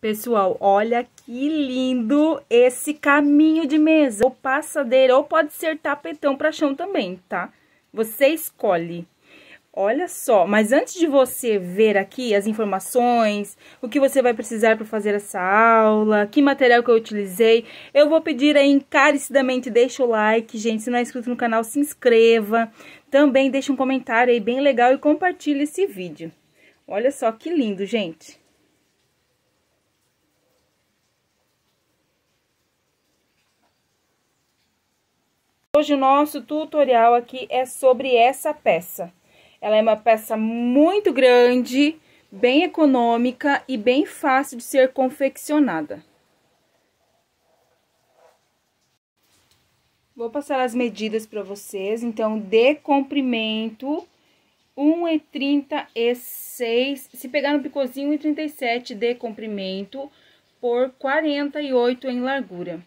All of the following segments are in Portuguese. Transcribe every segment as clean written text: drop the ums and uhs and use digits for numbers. Pessoal, olha que lindo esse caminho de mesa. Ou passadeira, ou pode ser tapetão para chão também, tá? Você escolhe. Olha só, mas antes de você ver aqui as informações, o que você vai precisar para fazer essa aula, que material que eu utilizei, eu vou pedir aí encarecidamente, deixa o like, gente. Se não é inscrito no canal, se inscreva. Também deixa um comentário aí bem legal e compartilha esse vídeo. Olha só que lindo, gente. Hoje o nosso tutorial aqui é sobre essa peça. Ela é uma peça muito grande, bem econômica e bem fácil de ser confeccionada. Vou passar as medidas para vocês. Então, de comprimento, 1,36. Se pegar no picôzinho, 1,37 de comprimento por 48 em largura.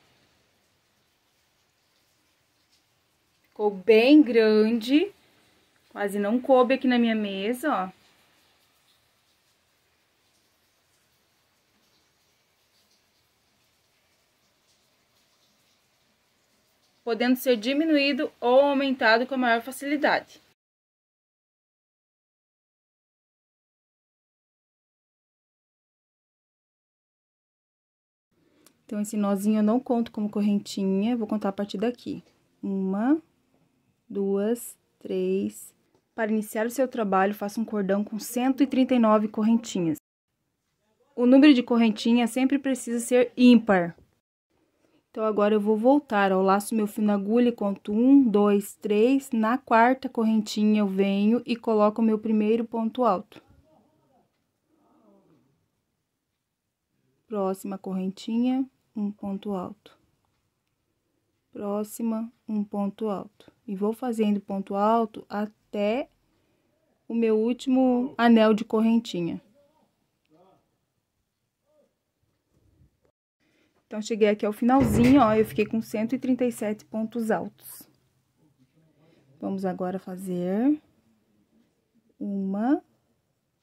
Ficou bem grande, quase não coube aqui na minha mesa, ó. Podendo ser diminuído ou aumentado com a maior facilidade. Então, esse nozinho eu não conto como correntinha, vou contar a partir daqui. 1, 2, 3. Para iniciar o seu trabalho, faça um cordão com 139 correntinhas. O número de correntinhas sempre precisa ser ímpar. Então, agora eu vou voltar ao laço meu fio na agulha e conto 1, 2, 3. Na quarta correntinha eu venho e coloco o meu primeiro ponto alto. Próxima correntinha, um ponto alto. Próxima, um ponto alto. E vou fazendo ponto alto até o meu último anel de correntinha. Então, cheguei aqui ao finalzinho, ó, eu fiquei com 137 pontos altos. Vamos agora fazer 1,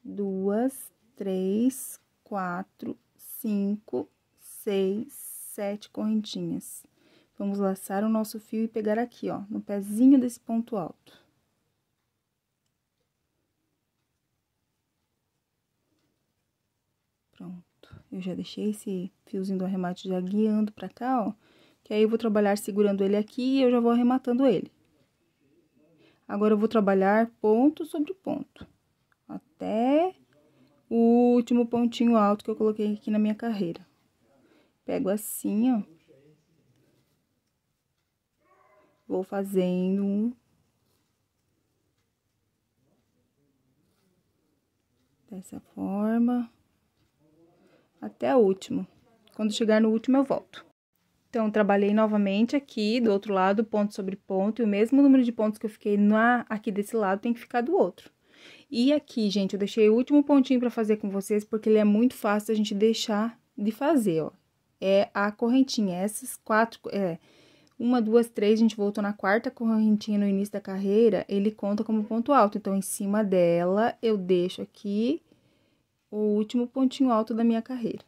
2, 3, 4, 5, 6, 7 correntinhas. Vamos laçar o nosso fio e pegar aqui, ó, no pezinho desse ponto alto. Pronto. Eu já deixei esse fiozinho do arremate já guiando pra cá, ó, que aí eu vou trabalhar segurando ele aqui e eu já vou arrematando ele. Agora, eu vou trabalhar ponto sobre ponto, até o último pontinho alto que eu coloquei aqui na minha carreira. Pego assim, ó. Vou fazendo um. Dessa forma. Até o último. Quando chegar no último, eu volto. Então, trabalhei novamente aqui do outro lado, ponto sobre ponto. E o mesmo número de pontos que eu fiquei aqui desse lado tem que ficar do outro. E aqui, gente, eu deixei o último pontinho pra fazer com vocês, porque ele é muito fácil a gente deixar de fazer, ó. É a correntinha. Essas quatro... 1, 2, 3, a gente voltou na quarta correntinha no início da carreira, ele conta como ponto alto. Então, em cima dela, eu deixo aqui o último pontinho alto da minha carreira.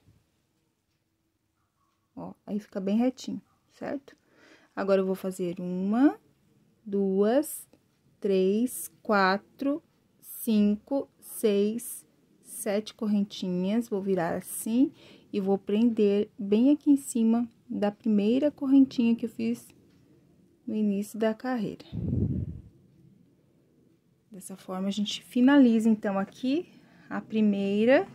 Ó, aí fica bem retinho, certo? Agora, eu vou fazer 1, 2, 3, 4, 5, 6, 7 correntinhas. Vou virar assim e vou prender bem aqui em cima da primeira correntinha que eu fiz no início da carreira. Dessa forma, a gente finaliza, então, aqui a primeira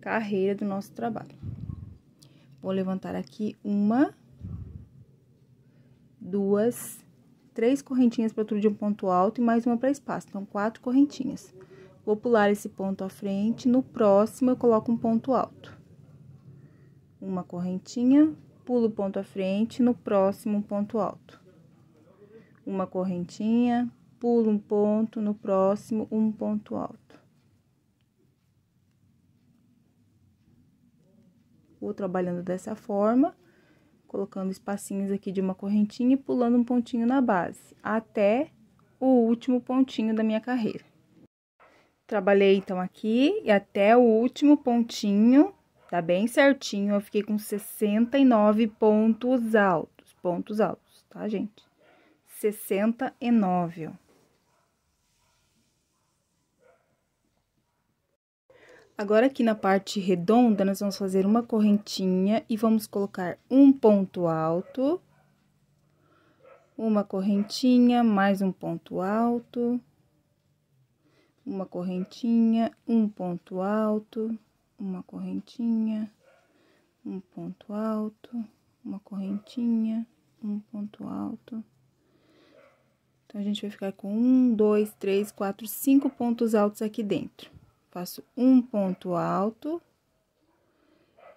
carreira do nosso trabalho. Vou levantar aqui 1, 2, 3 correntinhas para tudo de um ponto alto e mais uma para espaço. Então, 4 correntinhas. Vou pular esse ponto à frente, no próximo eu coloco um ponto alto. Uma correntinha, pulo o ponto à frente, no próximo um ponto alto. Uma correntinha, pulo um ponto, no próximo um ponto alto. Vou trabalhando dessa forma, colocando espacinhos aqui de uma correntinha e pulando um pontinho na base, até o último pontinho da minha carreira. Trabalhei, então, aqui e até o último pontinho Tá bem certinho, eu fiquei com 69 pontos altos, tá, gente? 69, ó. Agora, aqui na parte redonda, nós vamos fazer uma correntinha e vamos colocar um ponto alto, uma correntinha, mais um ponto alto, uma correntinha, um ponto alto, uma correntinha, um ponto alto, uma correntinha, um ponto alto. Então, a gente vai ficar com 1, 2, 3, 4, 5 pontos altos aqui dentro. Faço um ponto alto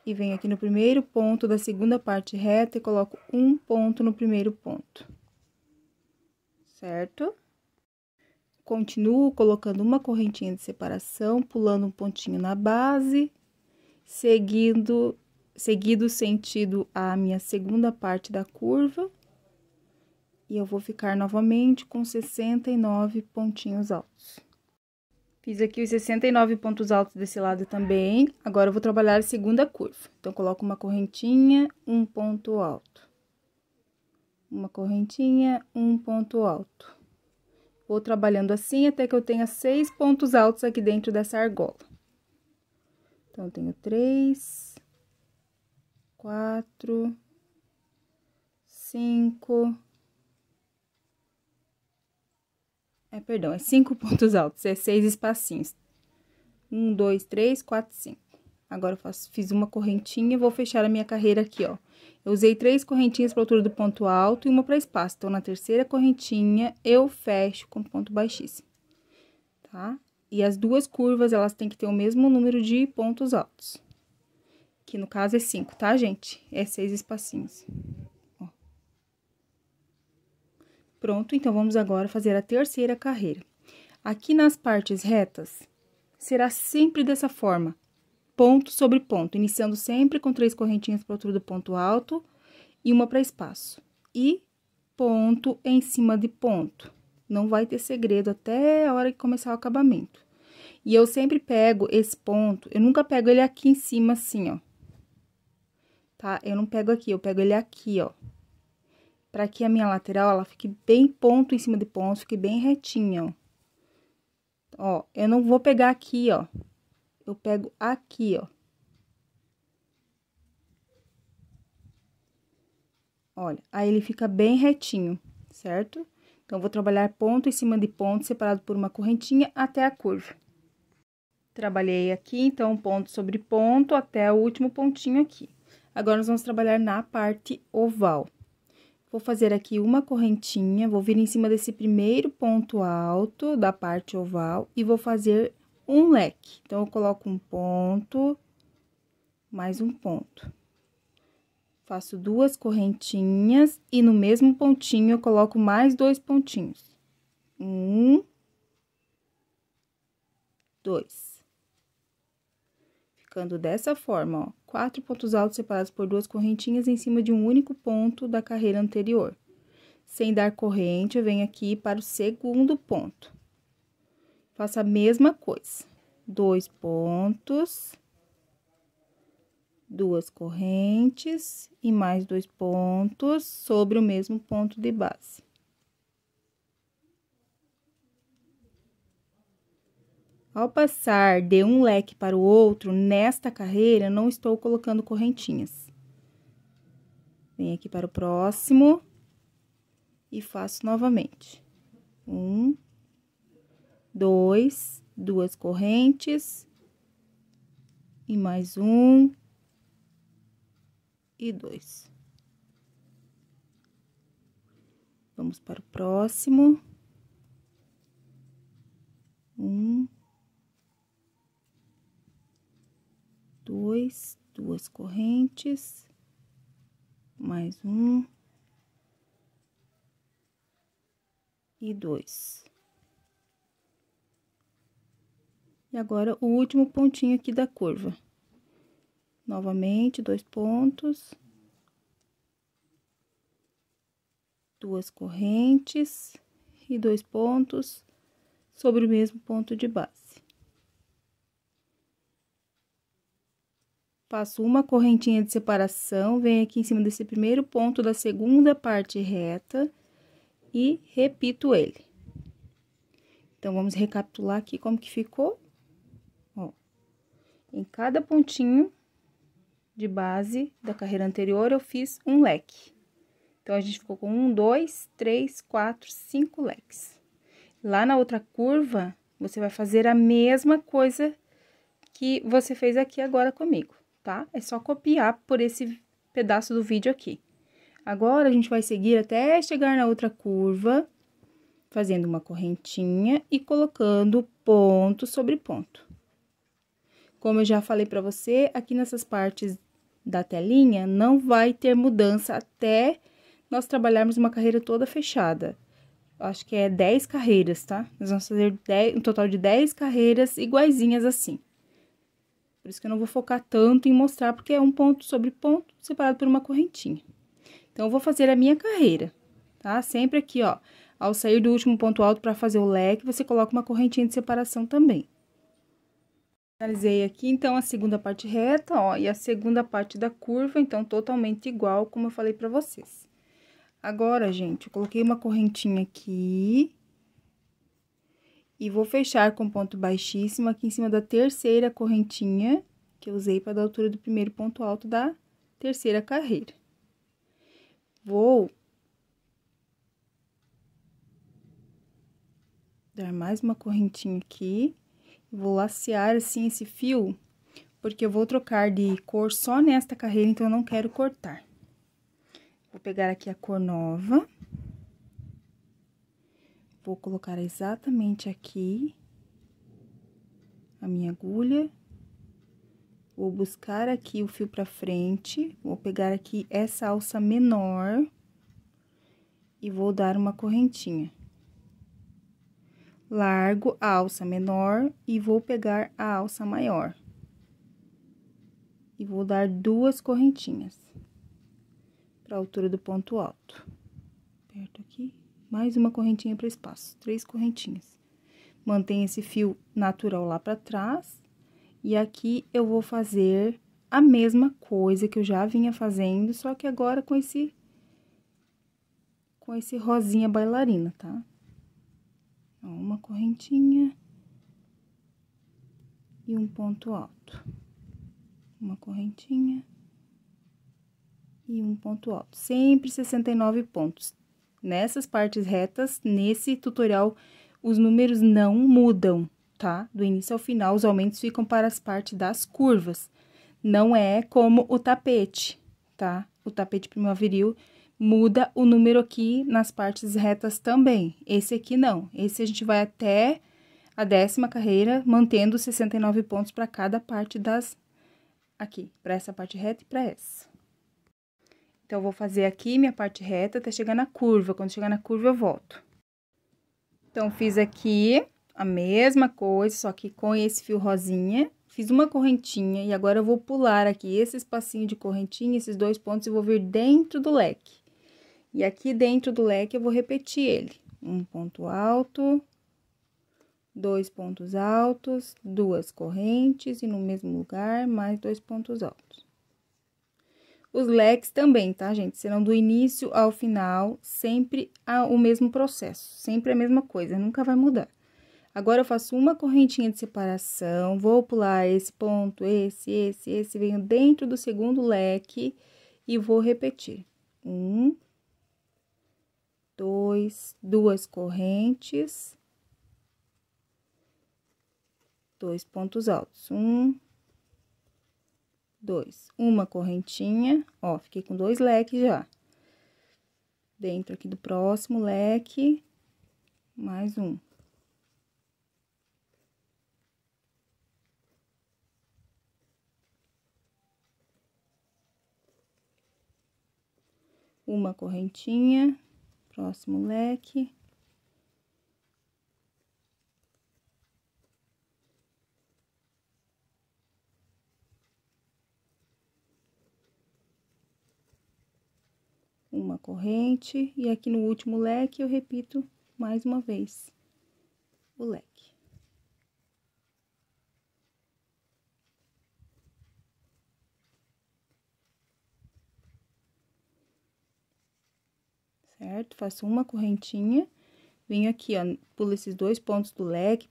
e venho aqui no primeiro ponto da segunda parte reta e coloco um ponto no primeiro ponto, certo? Continuo colocando uma correntinha de separação, pulando um pontinho na base, seguido sentido a minha segunda parte da curva, e eu vou ficar novamente com 69 pontinhos altos. Fiz aqui os 69 pontos altos desse lado também, agora eu vou trabalhar a segunda curva. Então, coloco uma correntinha, um ponto alto. Uma correntinha, um ponto alto. Vou trabalhando assim até que eu tenha 6 pontos altos aqui dentro dessa argola. Então, eu tenho 3, 4, 5... Perdão, é 5 pontos altos, é 6 espacinhos. 1, 2, 3, 4, 5. Agora, eu fiz uma correntinha, vou fechar a minha carreira aqui, ó. Eu usei 3 correntinhas para a altura do ponto alto e uma para espaço. Então, na terceira correntinha, eu fecho com ponto baixíssimo, tá? E as duas curvas, elas têm que ter o mesmo número de pontos altos. Que, no caso, é 5, tá, gente? É 6 espacinhos. Pronto, então, vamos agora fazer a terceira carreira. Aqui nas partes retas, será sempre dessa forma, ponto sobre ponto, iniciando sempre com 3 correntinhas para a altura do ponto alto e uma para espaço. E ponto em cima de ponto. Não vai ter segredo até a hora que começar o acabamento. E eu sempre pego esse ponto, eu nunca pego ele aqui em cima assim, ó. Tá? Eu não pego aqui, eu pego ele aqui, ó. Para que a minha lateral, ela fique bem ponto em cima de ponto, fique bem retinha, ó. Ó, eu não vou pegar aqui, ó. Eu pego aqui, ó. Olha, aí ele fica bem retinho, certo? Então, eu vou trabalhar ponto em cima de ponto, separado por uma correntinha, até a curva. Trabalhei aqui, então, ponto sobre ponto, até o último pontinho aqui. Agora, nós vamos trabalhar na parte oval. Vou fazer aqui uma correntinha, vou vir em cima desse primeiro ponto alto da parte oval e vou fazer um leque. Então, eu coloco um ponto, mais um ponto. Faço duas correntinhas e no mesmo pontinho eu coloco mais 2 pontinhos. 1, 2. Ficando dessa forma, ó. 4 pontos altos separados por 2 correntinhas em cima de um único ponto da carreira anterior. Sem dar corrente, eu venho aqui para o segundo ponto. Faço a mesma coisa. 2 pontos, 2 correntes e mais 2 pontos sobre o mesmo ponto de base. Ao passar de um leque para o outro, nesta carreira, não estou colocando correntinhas. Venho aqui para o próximo e faço novamente. 1, 2, 2 correntes e mais 1 e 2. Vamos para o próximo. 1, 2, 2 correntes, mais 1 e 2. E agora, o último pontinho aqui da curva. Novamente, 2 pontos, 2 correntes e 2 pontos sobre o mesmo ponto de base. Passo uma correntinha de separação, venho aqui em cima desse primeiro ponto da segunda parte reta e repito ele. Então, vamos recapitular aqui como que ficou. Ó, em cada pontinho de base da carreira anterior, eu fiz um leque. Então, a gente ficou com 1, 2, 3, 4, 5 leques. Lá na outra curva, você vai fazer a mesma coisa que você fez aqui agora comigo, tá? É só copiar por esse pedaço do vídeo aqui. Agora, a gente vai seguir até chegar na outra curva, fazendo uma correntinha e colocando ponto sobre ponto. Como eu já falei pra você, aqui nessas partes da telinha, não vai ter mudança até nós trabalharmos uma carreira toda fechada. Acho que é 10 carreiras, tá? Nós vamos fazer um total de 10 carreiras iguaizinhas assim. Por isso que eu não vou focar tanto em mostrar, porque é um ponto sobre ponto separado por uma correntinha. Então, eu vou fazer a minha carreira, tá? Sempre aqui, ó, ao sair do último ponto alto para fazer o leque, você coloca uma correntinha de separação também. Finalizei aqui, então, a segunda parte reta, ó, e a segunda parte da curva, então, totalmente igual, como eu falei pra vocês. Agora, gente, eu coloquei uma correntinha aqui e vou fechar com ponto baixíssimo aqui em cima da terceira correntinha que eu usei para dar altura do primeiro ponto alto da terceira carreira. Vou dar mais uma correntinha aqui, vou lacear assim esse fio, porque eu vou trocar de cor só nesta carreira, então eu não quero cortar. Vou pegar aqui a cor nova. Vou colocar exatamente aqui a minha agulha. Vou buscar aqui o fio pra frente. Vou pegar aqui essa alça menor. E vou dar uma correntinha. Largo a alça menor e vou pegar a alça maior. E vou dar duas correntinhas. Para a altura do ponto alto. Aperto aqui, mais uma correntinha para espaço, 3 correntinhas. Mantenho esse fio natural lá para trás, e aqui eu vou fazer a mesma coisa que eu já vinha fazendo, só que agora com esse rosinha bailarina, tá? Uma correntinha e um ponto alto. Uma correntinha e um ponto alto, sempre 69 pontos. Nessas partes retas, nesse tutorial, os números não mudam, tá? Do início ao final, os aumentos ficam para as partes das curvas. Não é como o tapete, tá? O tapete primaveril muda o número aqui nas partes retas também. Esse aqui não. Esse a gente vai até a 10ª carreira, mantendo 69 pontos para cada parte das... Aqui, para essa parte reta e para essa. Então, eu vou fazer aqui minha parte reta até chegar na curva. Quando chegar na curva, eu volto. Então, fiz aqui a mesma coisa, só que com esse fio rosinha. Fiz uma correntinha e agora eu vou pular aqui esse espacinho de correntinha, esses 2 pontos, e vou vir dentro do leque. E aqui dentro do leque, eu vou repetir ele. Um ponto alto, 2 pontos altos, 2 correntes e no mesmo lugar, mais 2 pontos altos. Os leques também, tá, gente? Serão do início ao final, sempre o mesmo processo, sempre a mesma coisa, nunca vai mudar. Agora, eu faço uma correntinha de separação, vou pular esse ponto, esse, venho dentro do segundo leque e vou repetir. 1, 2, 2 correntes, 2 pontos altos, 1, 2, uma correntinha, ó, fiquei com 2 leques já. Dentro aqui do próximo leque, mais um. Uma correntinha, próximo leque. Uma corrente, e aqui no último leque eu repito mais uma vez o leque. certo? Faço uma correntinha, venho aqui, ó, pulo esses dois pontos do leque,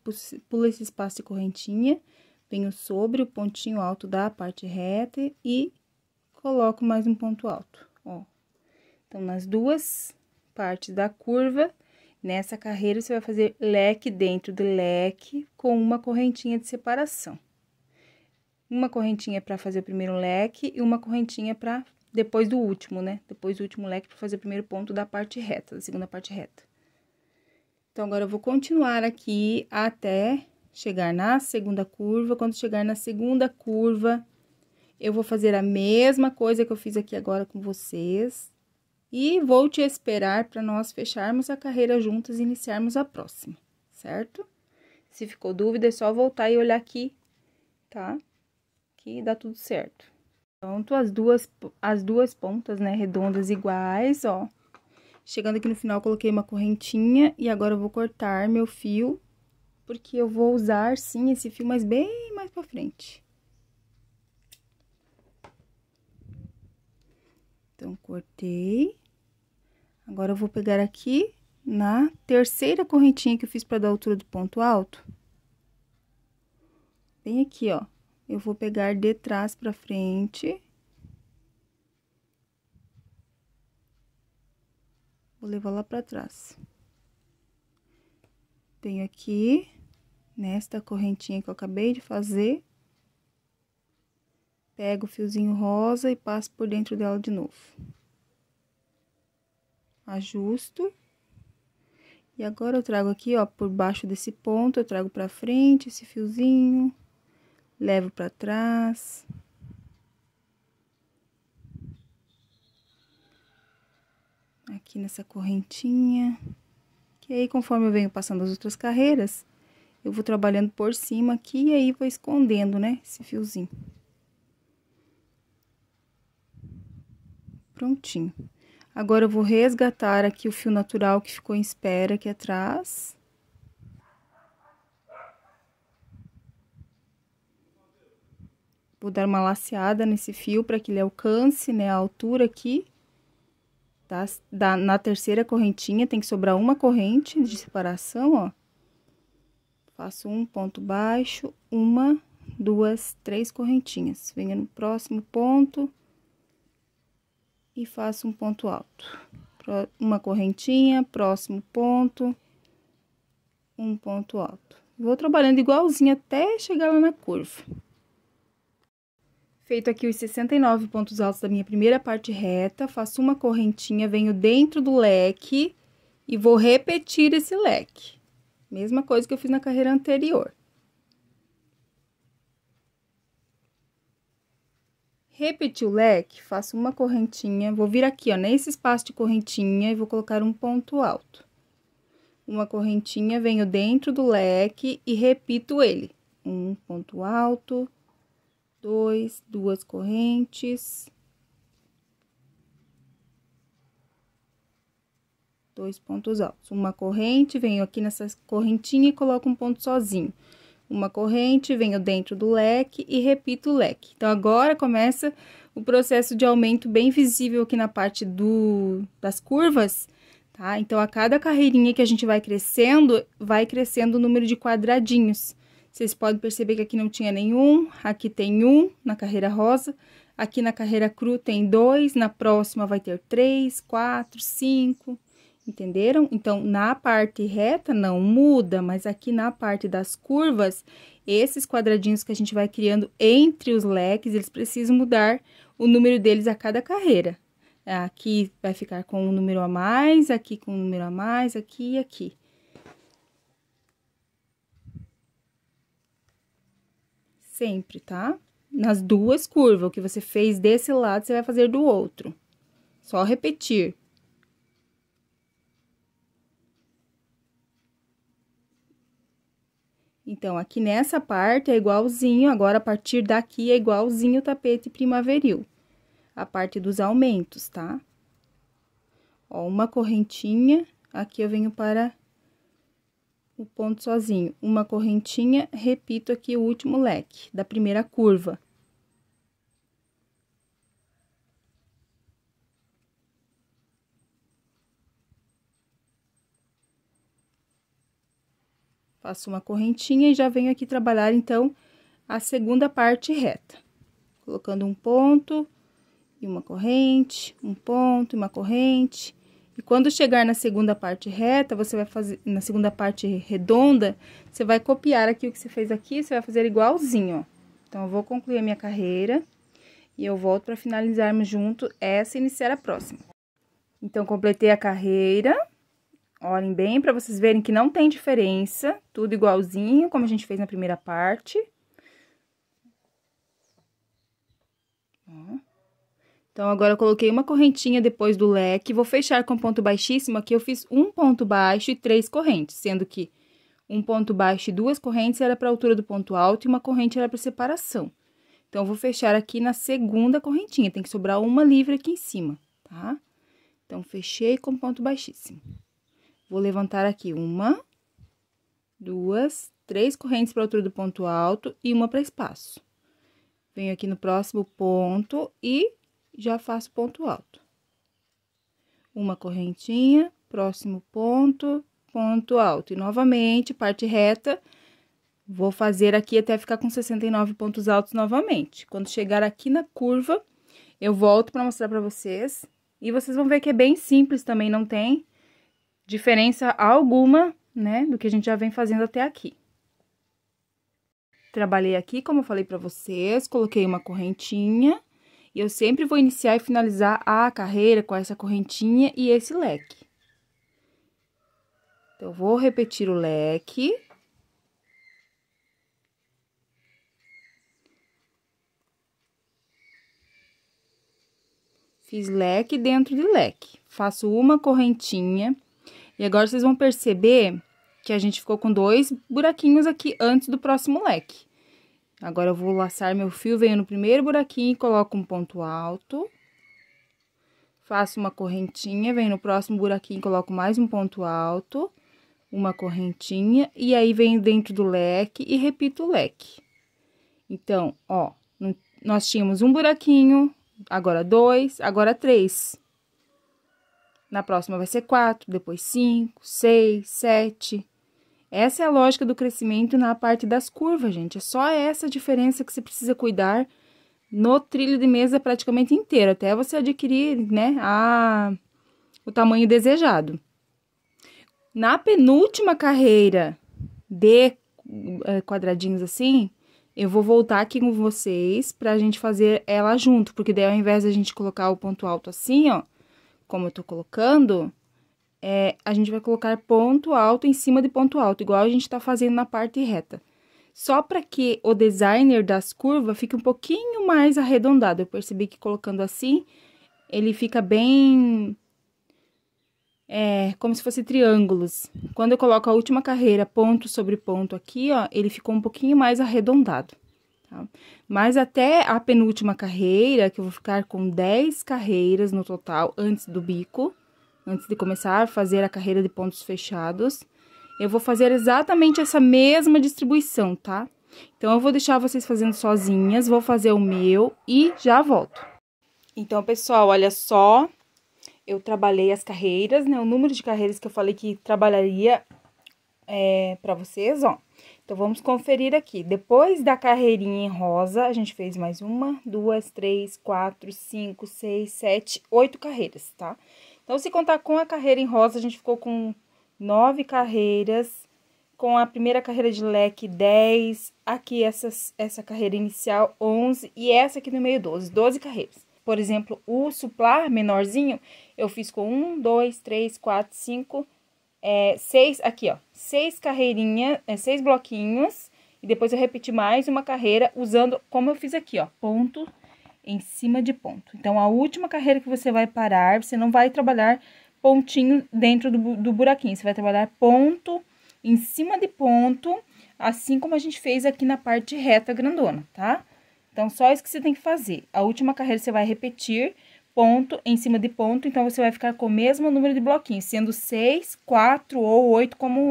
pulo esse espaço de correntinha, venho sobre o pontinho alto da parte reta e coloco mais um ponto alto, ó. Então, nas duas partes da curva, nessa carreira, você vai fazer leque dentro do leque com uma correntinha de separação. Uma correntinha para fazer o primeiro leque e uma correntinha para depois do último, né? Depois do último leque para fazer o primeiro ponto da parte reta, da segunda parte reta. Então, agora eu vou continuar aqui até chegar na segunda curva. Quando chegar na segunda curva, eu vou fazer a mesma coisa que eu fiz aqui agora com vocês. E vou te esperar para nós fecharmos a carreira juntas e iniciarmos a próxima, certo? Se ficou dúvida, é só voltar e olhar aqui, tá? Que dá tudo certo. Pronto, as duas pontas, né, redondas iguais, ó. Chegando aqui no final, coloquei uma correntinha e agora eu vou cortar meu fio, porque eu vou usar, sim, esse fio, mas bem mais pra frente. Então, cortei. Agora, eu vou pegar aqui na terceira correntinha que eu fiz para dar a altura do ponto alto. Bem aqui, ó. Eu vou pegar de trás para frente. Vou levar lá para trás. Venho aqui, nesta correntinha que eu acabei de fazer. Pego o fiozinho rosa e passo por dentro dela de novo. Ajusto. E agora, eu trago aqui, ó, por baixo desse ponto, eu trago pra frente esse fiozinho. Levo pra trás. Aqui nessa correntinha. Que aí, conforme eu venho passando as outras carreiras, eu vou trabalhando por cima aqui e aí vou escondendo, né, esse fiozinho. Prontinho. Agora, eu vou resgatar aqui o fio natural que ficou em espera aqui atrás. Vou dar uma laceada nesse fio para que ele alcance, né, a altura aqui. Na terceira correntinha, tem que sobrar uma corrente de separação, ó. Faço um ponto baixo, uma, duas, três correntinhas. Venho no próximo ponto. E faço um ponto alto, uma correntinha, próximo ponto, um ponto alto. Vou trabalhando igualzinho até chegar lá na curva. Feito aqui os 69 pontos altos da minha primeira parte reta, faço uma correntinha, venho dentro do leque e vou repetir esse leque. Mesma coisa que eu fiz na carreira anterior. Repeti o leque, faço uma correntinha, vou vir aqui, ó, nesse espaço de correntinha e vou colocar um ponto alto. Uma correntinha, venho dentro do leque e repito ele. Um ponto alto, dois, duas correntes, dois pontos altos. Uma corrente, venho aqui nessa correntinha e coloco um ponto sozinho. Uma corrente, venho dentro do leque e repito o leque. Então, agora começa o processo de aumento bem visível aqui na parte das curvas, tá? Então, a cada carreirinha que a gente vai crescendo o número de quadradinhos. Vocês podem perceber que aqui não tinha nenhum, aqui tem um na carreira rosa, aqui na carreira cru tem 2, na próxima vai ter 3, 4, 5... Entenderam? Então, na parte reta não muda, mas aqui na parte das curvas, esses quadradinhos que a gente vai criando entre os leques, eles precisam mudar o número deles a cada carreira. Aqui vai ficar com um número a mais, aqui com um número a mais, aqui e aqui. Sempre, tá? Nas duas curvas, o que você fez desse lado, você vai fazer do outro. Só repetir. Então, aqui nessa parte é igualzinho, agora a partir daqui é igualzinho o tapete primaveril. A parte dos aumentos, tá? Ó, uma correntinha, aqui eu venho para o ponto sozinho. Uma correntinha, repito aqui o último leque da primeira curva. Faço uma correntinha e já venho aqui trabalhar, então, a segunda parte reta. Colocando um ponto e uma corrente, um ponto e uma corrente. E quando chegar na segunda parte reta, você vai fazer... Na segunda parte redonda, você vai copiar aqui o que você fez aqui, você vai fazer igualzinho, ó. Então, eu vou concluir a minha carreira e eu volto para finalizarmos junto essa e iniciar a próxima. Então, completei a carreira. Olhem bem para vocês verem que não tem diferença, tudo igualzinho, como a gente fez na primeira parte. Ó. Então, agora eu coloquei uma correntinha depois do leque, vou fechar com ponto baixíssimo. Aqui eu fiz um ponto baixo e 3 correntes, sendo que um ponto baixo e 2 correntes era para a altura do ponto alto e uma corrente era para separação. Então, eu vou fechar aqui na segunda correntinha, tem que sobrar uma livre aqui em cima, tá? Então, fechei com ponto baixíssimo. Vou levantar aqui 1, 2, 3 correntes para a altura do ponto alto e uma para espaço. Venho aqui no próximo ponto e já faço ponto alto. Uma correntinha, próximo ponto, ponto alto. E, novamente, parte reta, vou fazer aqui até ficar com 69 pontos altos novamente. Quando chegar aqui na curva, eu volto para mostrar para vocês. E vocês vão ver que é bem simples também, não tem diferença alguma, né, do que a gente já vem fazendo até aqui. Trabalhei aqui, como eu falei pra vocês, coloquei uma correntinha, e eu sempre vou iniciar e finalizar a carreira com essa correntinha e esse leque. Então, eu vou repetir o leque. Fiz leque dentro de leque. Faço uma correntinha. E agora, vocês vão perceber que a gente ficou com 2 buraquinhos aqui antes do próximo leque. Agora, eu vou laçar meu fio, venho no primeiro buraquinho e coloco um ponto alto. Faço uma correntinha, venho no próximo buraquinho e coloco mais um ponto alto. Uma correntinha, e aí, venho dentro do leque e repito o leque. Então, ó, nós tínhamos um buraquinho, agora 2, agora 3. Na próxima vai ser 4, depois 5, 6, 7. Essa é a lógica do crescimento na parte das curvas, gente. É só essa diferença que você precisa cuidar no trilho de mesa praticamente inteiro, até você adquirir, né, o tamanho desejado. Na penúltima carreira de quadradinhos assim, eu vou voltar aqui com vocês pra gente fazer ela junto, porque daí ao invés da gente colocar o ponto alto assim, ó, como eu tô colocando, a gente vai colocar ponto alto em cima de ponto alto, igual a gente tá fazendo na parte reta. Só para que o designer das curvas fique um pouquinho mais arredondado. Eu percebi que colocando assim, ele fica bem... como se fosse triângulos. Quando eu coloco a última carreira, ponto sobre ponto aqui, ó, ele ficou um pouquinho mais arredondado, tá? Mas até a penúltima carreira, que eu vou ficar com 10 carreiras no total antes do bico, antes de começar a fazer a carreira de pontos fechados, eu vou fazer exatamente essa mesma distribuição, tá? Então, eu vou deixar vocês fazendo sozinhas, vou fazer o meu e já volto. Então, pessoal, olha só, eu trabalhei as carreiras, né? O número de carreiras que eu falei que trabalharia pra vocês, ó. Então, vamos conferir aqui. Depois da carreirinha em rosa, a gente fez mais 1, 2, 3, 4, 5, 6, 7, 8 carreiras, tá? Então, se contar com a carreira em rosa, a gente ficou com 9 carreiras, com a primeira carreira de leque, 10, aqui essa carreira inicial, 11, e essa aqui no meio, 12 carreiras. Por exemplo, o suplar menorzinho, eu fiz com 1, 2, 3, 4, 5... 6, aqui, ó, 6 carreirinhas, 6 bloquinhos, e depois eu repeti mais uma carreira usando, como eu fiz aqui, ó, ponto em cima de ponto. Então, a última carreira que você vai parar, você não vai trabalhar pontinho dentro do buraquinho, você vai trabalhar ponto em cima de ponto, assim como a gente fez aqui na parte reta grandona, tá? Então, só isso que você tem que fazer. A última carreira você vai repetir ponto em cima de ponto, então, você vai ficar com o mesmo número de bloquinhos, sendo 6, 4 ou 8 como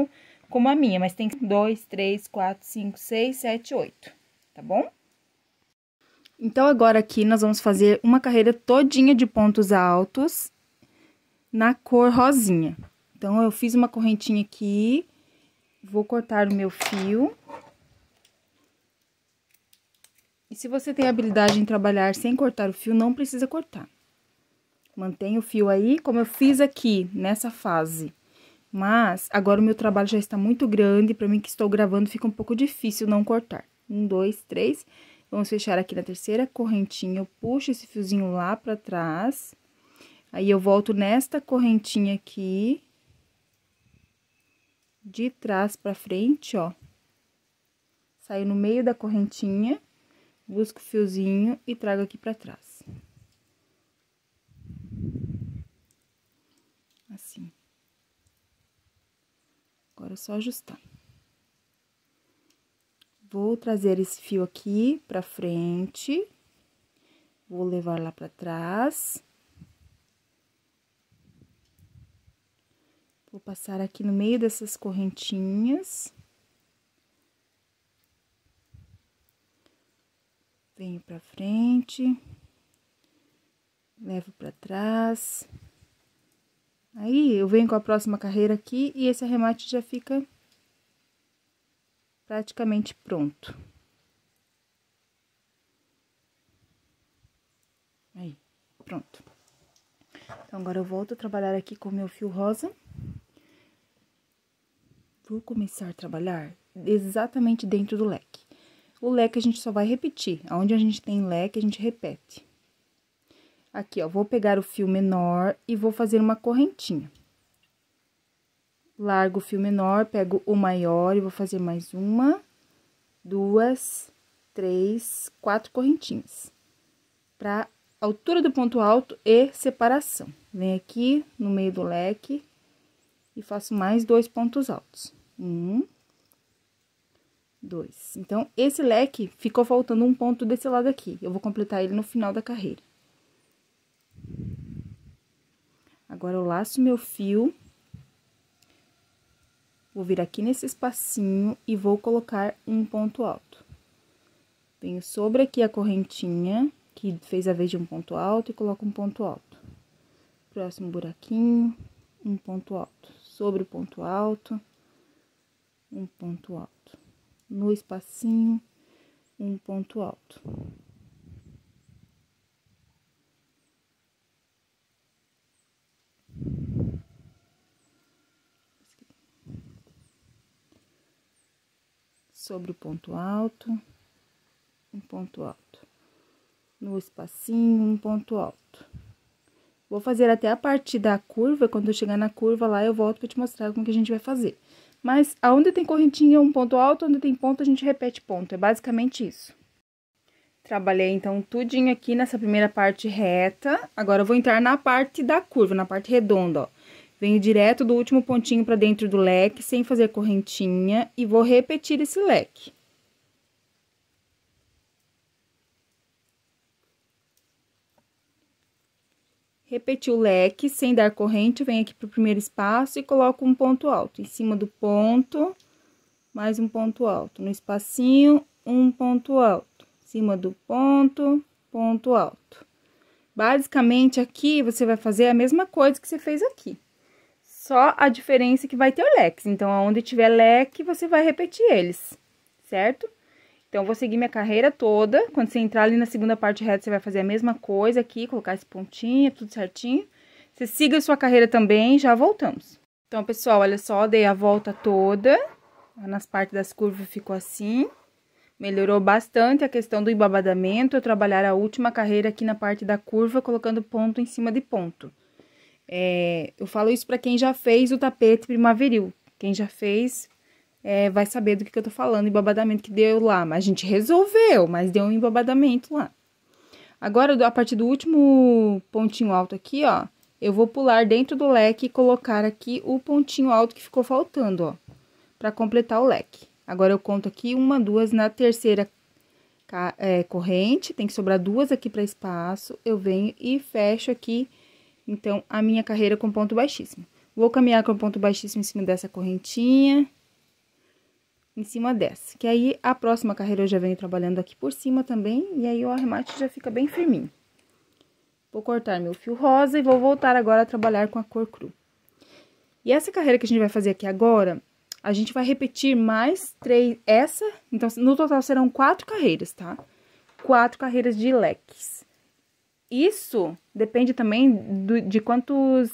a minha, mas tem 2, 3, 4, 5, 6, 7, 8, tá bom? Então, agora aqui nós vamos fazer uma carreira todinha de pontos altos na cor rosinha. Então, eu fiz uma correntinha aqui, Vou cortar o meu fio. E se você tem habilidade em trabalhar sem cortar o fio, não precisa cortar. Mantenha o fio aí, como eu fiz aqui, nessa fase. Mas, agora o meu trabalho já está muito grande, para mim que estou gravando fica um pouco difícil não cortar. 1, 2, 3. Vamos fechar aqui na terceira correntinha, eu puxo esse fiozinho lá para trás. Aí, eu volto nesta correntinha aqui, de trás para frente, ó. Saio no meio da correntinha. Busco o fiozinho e trago aqui pra trás. Assim. Agora é só ajustar. Vou trazer esse fio aqui pra frente. Vou levar lá pra trás. Vou passar aqui no meio dessas correntinhas. Venho pra frente, levo pra trás. Aí, eu venho com a próxima carreira aqui e esse arremate já fica praticamente pronto. Aí, pronto. Então, agora eu volto a trabalhar aqui com o meu fio rosa. Vou começar a trabalhar exatamente dentro do leque. O leque a gente só vai repetir, aonde a gente tem leque a gente repete. Aqui, ó, vou pegar o fio menor e vou fazer uma correntinha. Largo o fio menor, pego o maior e vou fazer mais 1, 2, 3, 4 correntinhas. Pra altura do ponto alto e separação. Venho aqui no meio do leque e faço mais 2 pontos altos. 1, 2. Então, esse leque ficou faltando um ponto desse lado aqui. Eu vou completar ele no final da carreira. Agora, eu laço meu fio. Vou vir aqui nesse espacinho e vou colocar um ponto alto. Venho sobre aqui a correntinha, que fez a vez de um ponto alto, e coloco um ponto alto. Próximo buraquinho, um ponto alto. Sobre o ponto alto, um ponto alto. No espacinho, um ponto alto. Sobre o ponto alto, um ponto alto. No espacinho, um ponto alto. Vou fazer até a parte da curva, quando eu chegar na curva lá, eu volto para te mostrar como que a gente vai fazer. Mas, aonde tem correntinha, um ponto alto, onde tem ponto, a gente repete ponto. É basicamente isso. Trabalhei, então, tudinho aqui nessa primeira parte reta. Agora, eu vou entrar na parte da curva, na parte redonda, ó. Venho direto do último pontinho pra dentro do leque, sem fazer correntinha, e vou repetir esse leque. Repeti o leque sem dar corrente, venho aqui pro primeiro espaço e coloco um ponto alto. Em cima do ponto, mais um ponto alto. No espacinho, um ponto alto. Em cima do ponto, ponto alto. Basicamente, aqui, você vai fazer a mesma coisa que você fez aqui. Só a diferença é que vai ter o leque. Então, aonde tiver leque, você vai repetir eles, certo? Então, eu vou seguir minha carreira toda, quando você entrar ali na segunda parte reta, você vai fazer a mesma coisa aqui, colocar esse pontinho, tudo certinho. Você siga a sua carreira também, já voltamos. Então, pessoal, olha só, dei a volta toda, nas partes das curvas ficou assim. Melhorou bastante a questão do embabadamento, eu trabalhar a última carreira aqui na parte da curva, colocando ponto em cima de ponto. Eu falo isso para quem já fez o tapete primaveril, quem já fez... vai saber do que eu tô falando, embabadamento que deu lá, mas a gente resolveu, mas deu um embabadamento lá. Agora, a partir do último pontinho alto aqui, ó, eu vou pular dentro do leque e colocar aqui o pontinho alto que ficou faltando, ó, pra completar o leque. Agora, eu conto aqui 1, 2, na terceira corrente, tem que sobrar 2 aqui pra espaço, eu venho e fecho aqui, então, a minha carreira com ponto baixíssimo. Vou caminhar com ponto baixíssimo em cima dessa correntinha... em cima dessa, que aí a próxima carreira eu já venho trabalhando aqui por cima também, e aí o arremate já fica bem firminho. Vou cortar meu fio rosa e vou voltar agora a trabalhar com a cor cru. E essa carreira que a gente vai fazer aqui agora, A gente vai repetir mais três, essa, então, no total serão 4 carreiras, tá? 4 carreiras de leques. Isso depende também de quantos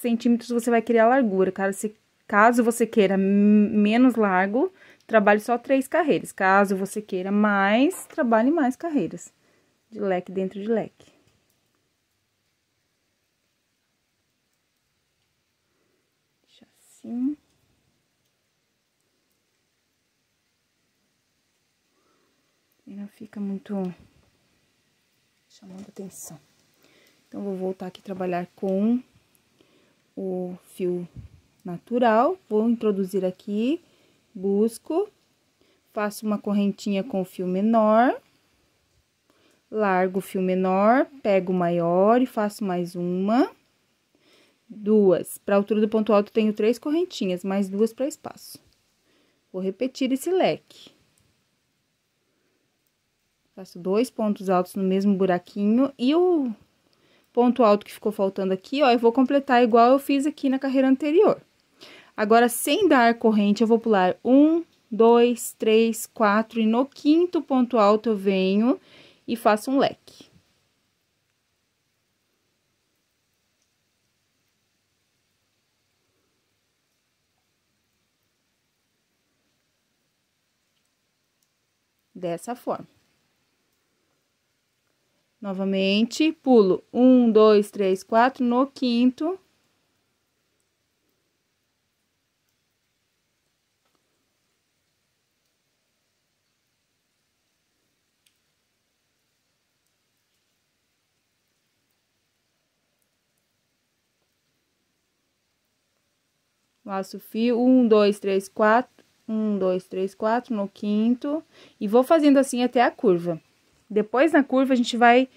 centímetros você vai querer a largura, cara. Caso você queira menos largo, trabalhe só 3 carreiras. Caso você queira mais, trabalhe mais carreiras de leque dentro de leque. Deixa assim. E não fica muito chamando atenção. Então, vou voltar aqui trabalhar com o fio natural. Vou introduzir aqui, busco, faço uma correntinha com o fio menor, largo o fio menor, pego o maior e faço mais uma, 2. Para a altura do ponto alto, tenho 3 correntinhas, mais 2 para espaço. Vou repetir esse leque. Faço 2 pontos altos no mesmo buraquinho e o ponto alto que ficou faltando aqui, ó, eu vou completar igual eu fiz aqui na carreira anterior. Agora, sem dar corrente, eu vou pular 1, 2, 3, 4 e no 5º ponto alto eu venho e faço um leque. Dessa forma. Novamente, pulo 1, 2, 3, 4, no 5º. Laço o fio, 1, 2, 3, 4, 1, 2, 3, 4, no 5º. E vou fazendo assim até a curva. Depois, na curva, a gente vai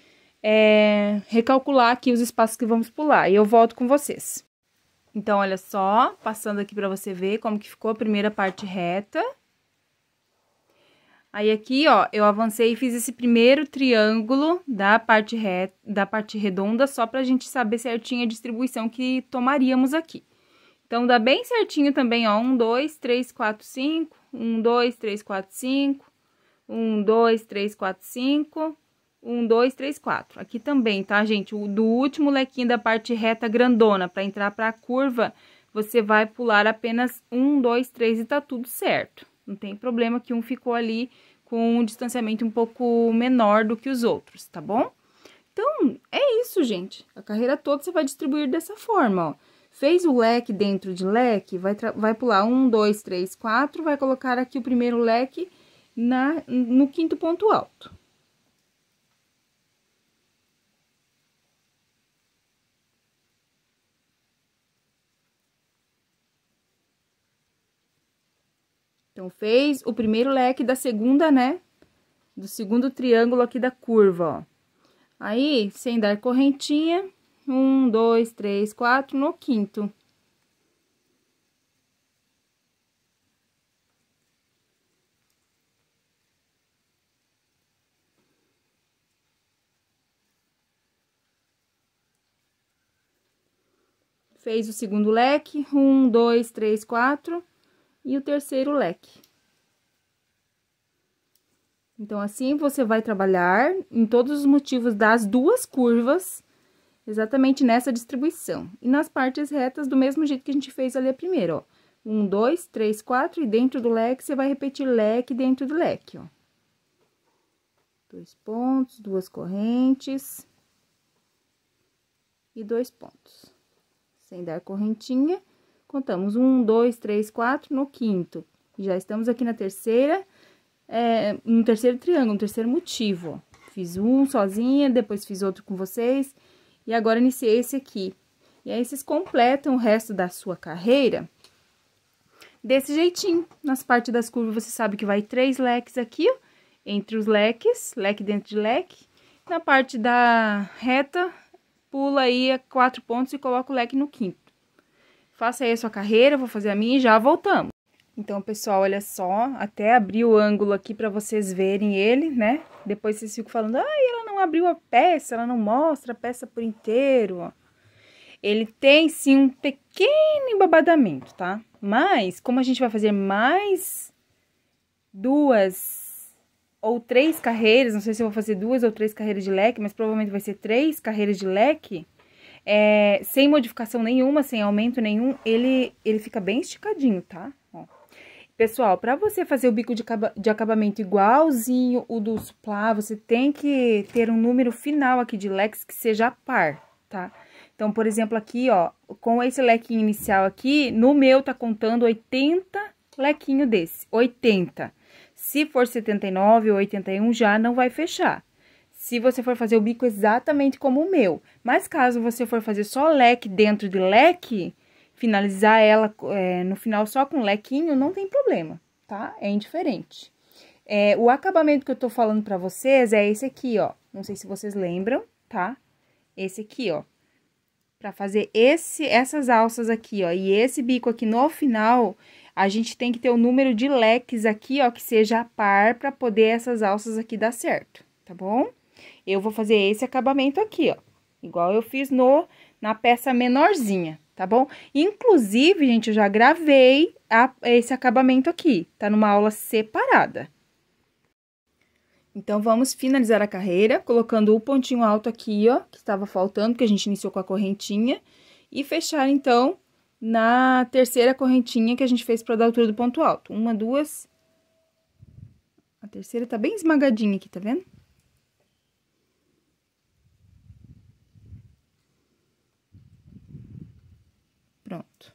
recalcular aqui os espaços que vamos pular. E eu volto com vocês. Então, olha só, passando aqui pra você ver como que ficou a primeira parte reta. Aí, aqui, ó, eu avancei e fiz esse primeiro triângulo da parte reta, da parte redonda, só pra gente saber certinho a distribuição que tomaríamos aqui. Então, dá bem certinho também, ó, 1, 2, 3, 4, 5, 1, 2, 3, 4, 5... 1, 2, 3, 4, 5, 1, 2, 3, 4. Aqui também, tá, gente? Do último lequinho da parte reta grandona, pra entrar pra curva, você vai pular apenas 1, 2, 3 e tá tudo certo. Não tem problema que um ficou ali com um distanciamento um pouco menor do que os outros, tá bom? Então, é isso, gente. A carreira toda você vai distribuir dessa forma, ó. Fez o leque dentro de leque, vai pular 1, 2, 3, 4, vai colocar aqui o primeiro leque no 5º ponto alto. Então, fez o primeiro leque da segunda, né? Do segundo triângulo aqui da curva, ó. Aí, sem dar correntinha, 1, 2, 3, 4, no 5º. Fez o segundo leque, 1, 2, 3, 4, e o terceiro leque. Então, assim, você vai trabalhar em todos os motivos das 2 curvas, exatamente nessa distribuição. E nas partes retas, do mesmo jeito que a gente fez ali a primeira, ó. 1, 2, 3, 4, e dentro do leque, você vai repetir leque dentro do leque, ó. 2 pontos, 2 correntes e 2 pontos. Sem dar correntinha, contamos 1, 2, 3, 4, no 5º. Já estamos aqui na terceira, no terceiro triângulo, no terceiro motivo, ó. Fiz um sozinha, depois fiz outro com vocês, e agora iniciei esse aqui. E aí, vocês completam o resto da sua carreira desse jeitinho. Nas partes das curvas, você sabe que vai 3 leques aqui, ó, entre os leques, leque dentro de leque. Na parte da reta, pula aí 4 pontos e coloca o leque no 5º. Faça aí a sua carreira, vou fazer a minha e já voltamos. Então, pessoal, olha só, até abri o ângulo aqui pra vocês verem ele, né? Depois vocês ficam falando, ela não abriu a peça, ela não mostra a peça por inteiro, ó. Ele tem, sim, um pequeno embabadamento, tá? Mas, como a gente vai fazer mais 2 ou 3 carreiras, não sei se eu vou fazer 2 ou 3 carreiras de leque, mas provavelmente vai ser 3 carreiras de leque, sem modificação nenhuma, sem aumento nenhum, ele fica bem esticadinho, tá? Ó. Pessoal, pra você fazer o bico de acabamento igualzinho o do suplá, você tem que ter um número final aqui de leques que seja par, tá? Então, por exemplo, aqui, ó, com esse lequinho inicial aqui, no meu tá contando 80 lequinho desse, 80. Se for 79 ou 81, já não vai fechar. Se você for fazer o bico exatamente como o meu. Mas caso você for fazer só leque dentro de leque, finalizar ela no final só com lequinho, não tem problema, tá? É indiferente. O acabamento que eu tô falando pra vocês é esse aqui, ó. Não sei se vocês lembram, tá? Esse aqui, ó. Pra fazer essas alças aqui, ó, e esse bico aqui no final, a gente tem que ter o número de leques aqui, ó, que seja par pra poder essas alças aqui dar certo, tá bom? Eu vou fazer esse acabamento aqui, ó, igual eu fiz na peça menorzinha, tá bom? Inclusive, gente, eu já gravei esse acabamento aqui, tá numa aula separada. Então, vamos finalizar a carreira, colocando o pontinho alto aqui, ó, que estava faltando, que a gente iniciou com a correntinha. E fechar, então, na terceira correntinha que a gente fez para dar a altura do ponto alto. Uma, duas... A terceira tá bem esmagadinha aqui, tá vendo? Pronto.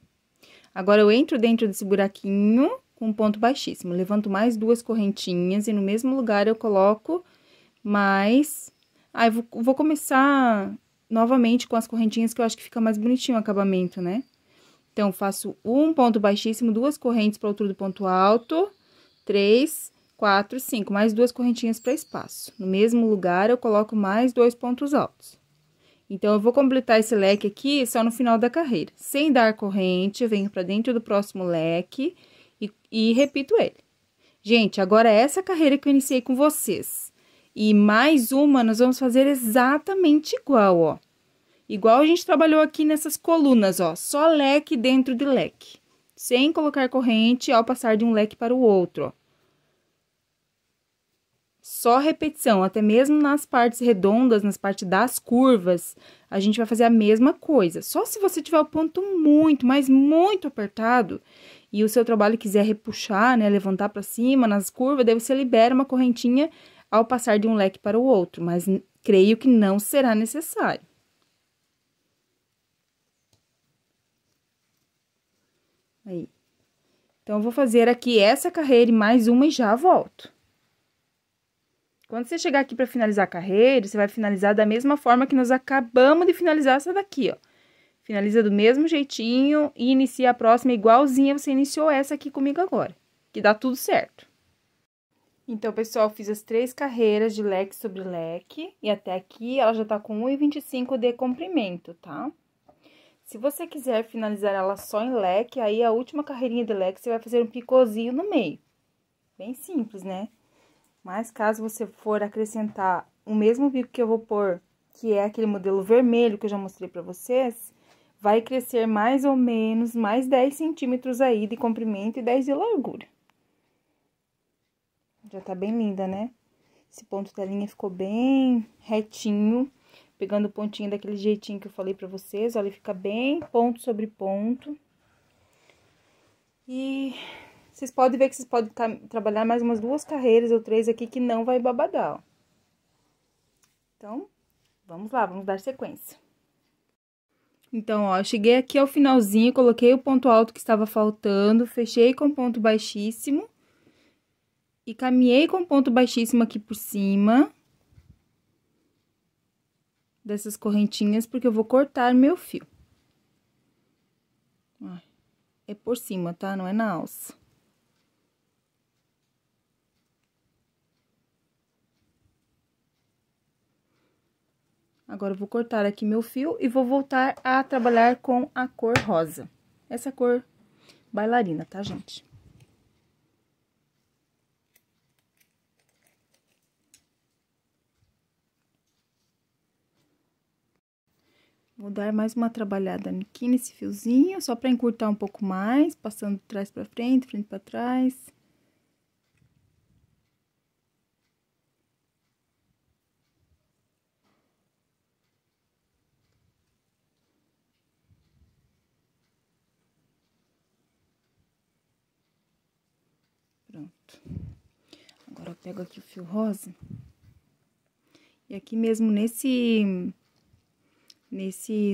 Agora, eu entro dentro desse buraquinho... com ponto baixíssimo, levanto mais 2 correntinhas e no mesmo lugar eu coloco mais... Aí, vou começar novamente com as correntinhas que eu acho que fica mais bonitinho o acabamento, né? Então, faço um ponto baixíssimo, 2 correntes para a altura do ponto alto, 3, 4, 5, mais 2 correntinhas para espaço. No mesmo lugar, eu coloco mais 2 pontos altos. Então, eu vou completar esse leque aqui só no final da carreira. Sem dar corrente, eu venho para dentro do próximo leque... E repito ele. Gente, agora essa carreira que eu iniciei com vocês. E mais uma, nós vamos fazer exatamente igual, ó. Igual a gente trabalhou aqui nessas colunas, ó. Só leque dentro de leque. Sem colocar corrente ao passar de um leque para o outro, ó. Só repetição, até mesmo nas partes redondas, nas partes das curvas, a gente vai fazer a mesma coisa. Só se você tiver o ponto muito, mas muito apertado... E o seu trabalho quiser repuxar, né, levantar para cima, nas curvas, daí você libera uma correntinha ao passar de um leque para o outro, mas creio que não será necessário. Aí. Então, eu vou fazer aqui essa carreira e mais uma e já volto. Quando você chegar aqui para finalizar a carreira, você vai finalizar da mesma forma que nós acabamos de finalizar essa daqui, ó. Finaliza do mesmo jeitinho e inicia a próxima igualzinha, você iniciou essa aqui comigo agora, que dá tudo certo. Então, pessoal, fiz as 3 carreiras de leque sobre leque e até aqui ela já tá com 1,25 de comprimento, tá? Se você quiser finalizar ela só em leque, aí a última carreirinha de leque você vai fazer um picôzinho no meio. Bem simples, né? Mas caso você for acrescentar o mesmo bico que eu vou pôr, que é aquele modelo vermelho que eu já mostrei pra vocês... Vai crescer mais ou menos mais 10 centímetros aí de comprimento e 10 de largura. Já tá bem linda, né? Esse ponto da linha ficou bem retinho, pegando o pontinho daquele jeitinho que eu falei pra vocês. Olha, ele fica bem ponto sobre ponto. E vocês podem ver que vocês podem trabalhar mais umas 2 carreiras ou 3 aqui que não vai babadar, ó. Então, vamos lá, vamos dar sequência. Então, ó, eu cheguei aqui ao finalzinho, coloquei o ponto alto que estava faltando, fechei com ponto baixíssimo e caminhei com ponto baixíssimo aqui por cima dessas correntinhas, porque eu vou cortar meu fio. Ó, é por cima, tá? Não é na alça. Agora, eu vou cortar aqui meu fio e vou voltar a trabalhar com a cor rosa. Essa cor bailarina, tá, gente? Vou dar mais uma trabalhada aqui nesse fiozinho, só pra encurtar um pouco mais, passando de trás pra frente, frente pra trás. Pronto. Agora eu pego aqui o fio rosa. E aqui mesmo nesse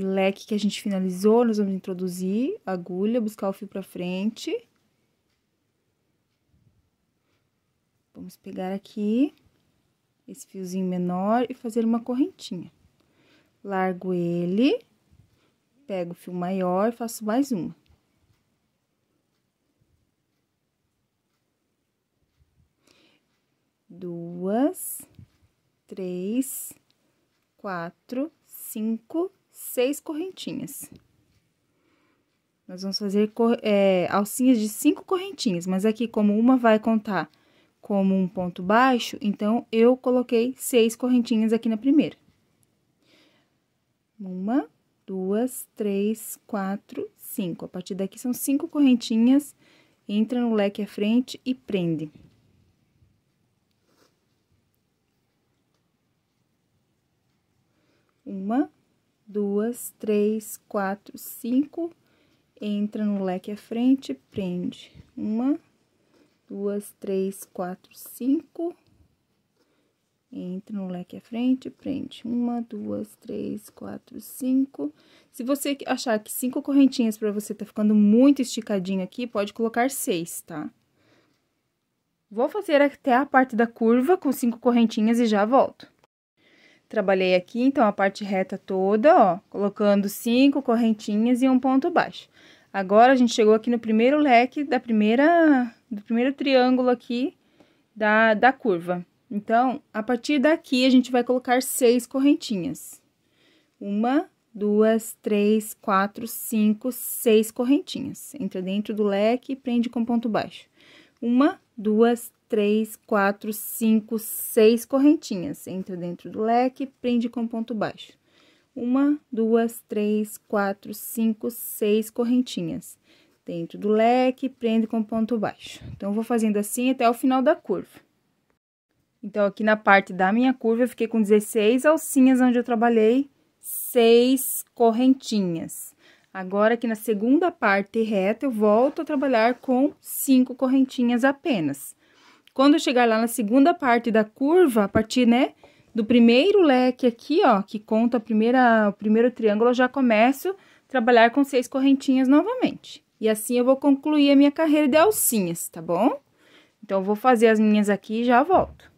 leque que a gente finalizou, nós vamos introduzir a agulha, buscar o fio pra frente. Vamos pegar aqui esse fiozinho menor e fazer uma correntinha. Largo ele, pego o fio maior e faço mais uma. Duas, três, quatro, cinco, seis correntinhas. Nós vamos fazer alcinhas de 5 correntinhas, mas aqui, como uma vai contar como um ponto baixo, então, eu coloquei 6 correntinhas aqui na primeira. 1, 2, 3, 4, 5. A partir daqui, são 5 correntinhas, entra no leque à frente e prende. Uma, duas, três, quatro, cinco, entra no leque à frente, prende. 1, 2, 3, 4, 5, entra no leque à frente, prende. 1, 2, 3, 4, 5. Se você achar que 5 correntinhas pra você tá ficando muito esticadinho aqui, pode colocar 6, tá? Vou fazer até a parte da curva com 5 correntinhas e já volto. Trabalhei aqui, então, a parte reta toda, ó, colocando 5 correntinhas e um ponto baixo. Agora, a gente chegou aqui no primeiro leque do primeiro triângulo aqui da curva. Então, a partir daqui, a gente vai colocar 6 correntinhas. 1, 2, 3, 4, 5, 6 correntinhas. Entra dentro do leque e prende com ponto baixo. 1, 2, 3, 4, 5, 6 correntinhas. Entra dentro do leque, prende com ponto baixo. 1, 2, 3, 4, 5, 6 correntinhas. Dentro do leque, prende com ponto baixo. Então, vou fazendo assim até o final da curva. Então, aqui na parte da minha curva, eu fiquei com 16 alcinhas, onde eu trabalhei 6 correntinhas. Agora, aqui na segunda parte reta, eu volto a trabalhar com 5 correntinhas apenas. Quando eu chegar lá na segunda parte da curva, a partir, né, do primeiro leque aqui, ó, que conta o primeiro triângulo, eu já começo a trabalhar com 6 correntinhas novamente. E assim eu vou concluir a minha carreira de alcinhas, tá bom? Então, eu vou fazer as minhas aqui e já volto.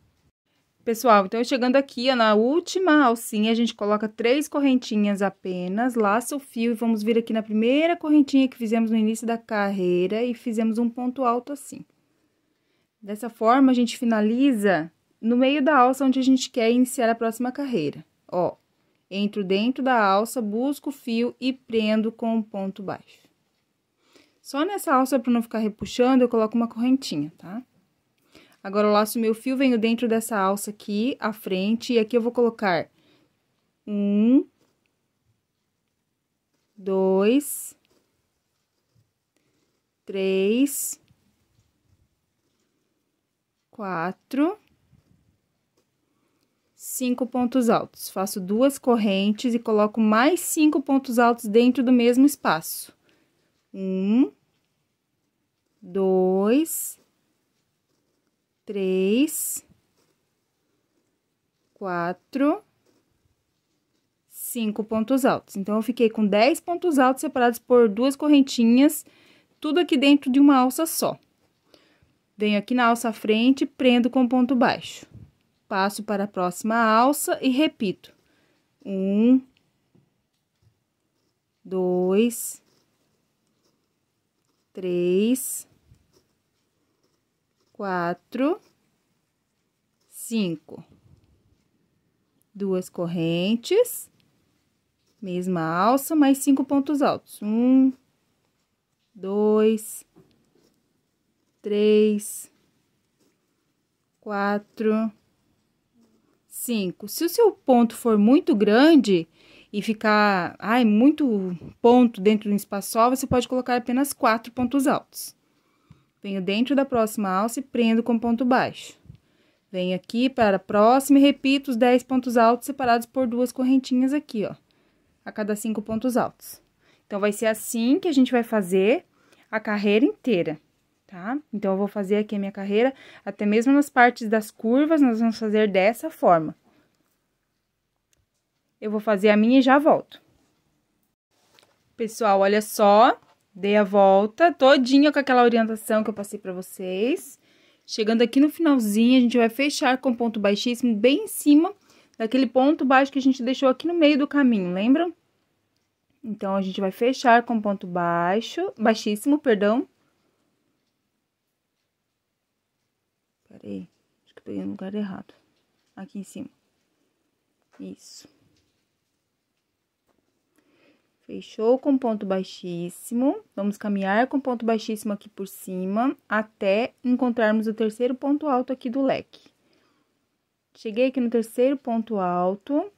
Pessoal, então, chegando aqui, ó, na última alcinha, a gente coloca 3 correntinhas apenas, laça o fio e vamos vir aqui na primeira correntinha que fizemos no início da carreira e fizemos um ponto alto assim. Dessa forma, a gente finaliza no meio da alça onde a gente quer iniciar a próxima carreira. Ó, entro dentro da alça, busco o fio e prendo com um ponto baixo. Só nessa alça, para não ficar repuxando, eu coloco uma correntinha, tá? Agora, eu laço meu fio, venho dentro dessa alça aqui, à frente, e aqui eu vou colocar 1, 2, 3... 4, 5 pontos altos. Faço 2 correntes e coloco mais 5 pontos altos dentro do mesmo espaço. 1, 2, 3, 4, 5 pontos altos. Então, eu fiquei com 10 pontos altos separados por 2 correntinhas, tudo aqui dentro de uma alça só. Venho aqui na alça à frente, prendo com ponto baixo. Passo para a próxima alça e repito. 1, 2, 3, 4, 5. 2 correntes, mesma alça, mais 5 pontos altos. 1, 2, 3, 4, 5. Se o seu ponto for muito grande, e ficar, muito ponto dentro de um espaço só, você pode colocar apenas 4 pontos altos. Venho dentro da próxima alça e prendo com ponto baixo. Venho aqui para a próxima e repito os 10 pontos altos separados por 2 correntinhas aqui, ó, a cada 5 pontos altos. Então, vai ser assim que a gente vai fazer a carreira inteira, tá? Então, eu vou fazer aqui a minha carreira, até mesmo nas partes das curvas, nós vamos fazer dessa forma. Eu vou fazer a minha e já volto. Pessoal, olha só, dei a volta todinha com aquela orientação que eu passei pra vocês. Chegando aqui no finalzinho, a gente vai fechar com ponto baixíssimo bem em cima daquele ponto baixo que a gente deixou aqui no meio do caminho, lembram? Então, a gente vai fechar com ponto baixíssimo, perdão. Peraí, acho que eu peguei no lugar errado. Aqui em cima. Isso. Fechou com ponto baixíssimo, vamos caminhar com ponto baixíssimo aqui por cima, até encontrarmos o terceiro ponto alto aqui do leque. Cheguei aqui no terceiro ponto alto,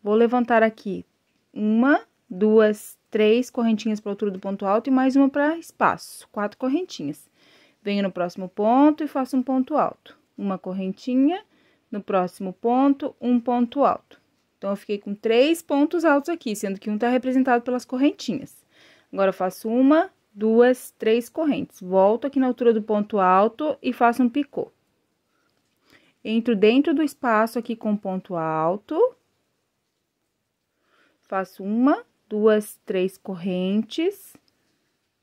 vou levantar aqui 1, 2, 3 correntinhas para a altura do ponto alto e mais uma para espaço, 4 correntinhas. Venho no próximo ponto e faço um ponto alto, 1 correntinha, no próximo ponto, 1 ponto alto. Então, eu fiquei com 3 pontos altos aqui, sendo que um tá representado pelas correntinhas. Agora, eu faço 1, 2, 3 correntes. Volto aqui na altura do ponto alto e faço um picô. Entro dentro do espaço aqui com ponto alto. Faço 1, 2, 3 correntes.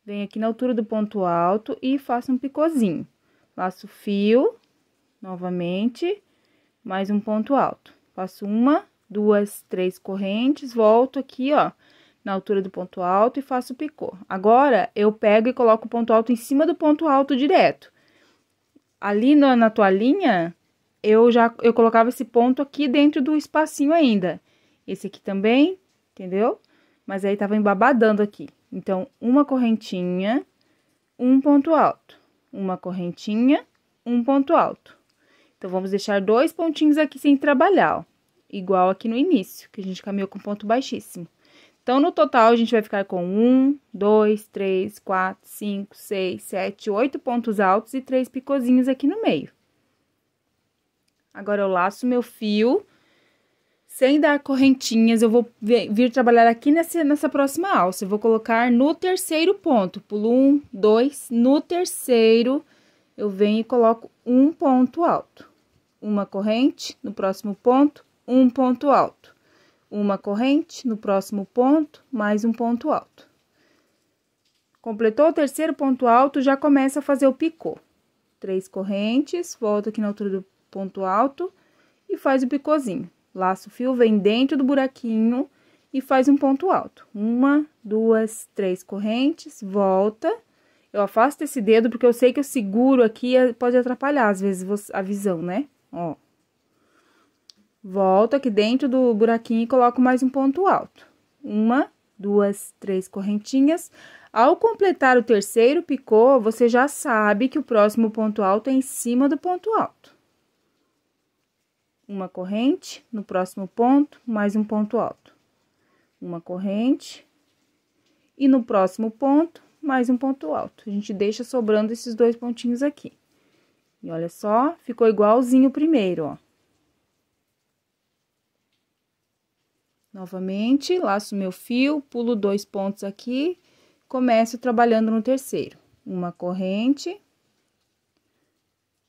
Venho aqui na altura do ponto alto e faço um picôzinho. Laço fio, novamente, mais um ponto alto. Faço 1, 2, 3 correntes, volto aqui, ó, na altura do ponto alto e faço o picô. Agora, eu pego e coloco o ponto alto em cima do ponto alto direto. Ali na toalhinha, eu colocava esse ponto aqui dentro do espacinho ainda. Esse aqui também, entendeu? Mas aí, tava embabadando aqui. Então, 1 correntinha, 1 ponto alto. 1 correntinha, 1 ponto alto. Então, vamos deixar 2 pontinhos aqui sem trabalhar, ó. Igual aqui no início, que a gente caminhou com ponto baixíssimo. Então, no total, a gente vai ficar com 1, 2, 3, 4, 5, 6, 7, 8 pontos altos e 3 picôzinhos aqui no meio. Agora, eu laço meu fio, sem dar correntinhas, eu vou vir trabalhar aqui nessa próxima alça. Eu vou colocar no terceiro ponto, pulo 1, 2, no terceiro, eu venho e coloco 1 ponto alto. 1 corrente, no próximo ponto, 1 ponto alto, 1 corrente, no próximo ponto, mais 1 ponto alto. Completou o terceiro ponto alto, já começa a fazer o picô. 3 correntes, volta aqui na altura do ponto alto e faz o picôzinho. Laço o fio, vem dentro do buraquinho e faz um ponto alto. 1, 2, 3 correntes, volta. Eu afasto esse dedo porque eu sei que eu seguro aqui, pode atrapalhar às vezes a visão, né? Ó. Volto aqui dentro do buraquinho e coloco mais um ponto alto. 1, 2, 3 correntinhas. Ao completar o terceiro picô, você já sabe que o próximo ponto alto é em cima do ponto alto. 1 corrente, no próximo ponto, mais um ponto alto. 1 corrente e no próximo ponto, mais um ponto alto. A gente deixa sobrando esses 2 pontinhos aqui. E olha só, ficou igualzinho o primeiro, ó. Novamente, laço meu fio, pulo 2 pontos aqui, começo trabalhando no terceiro. 1 corrente,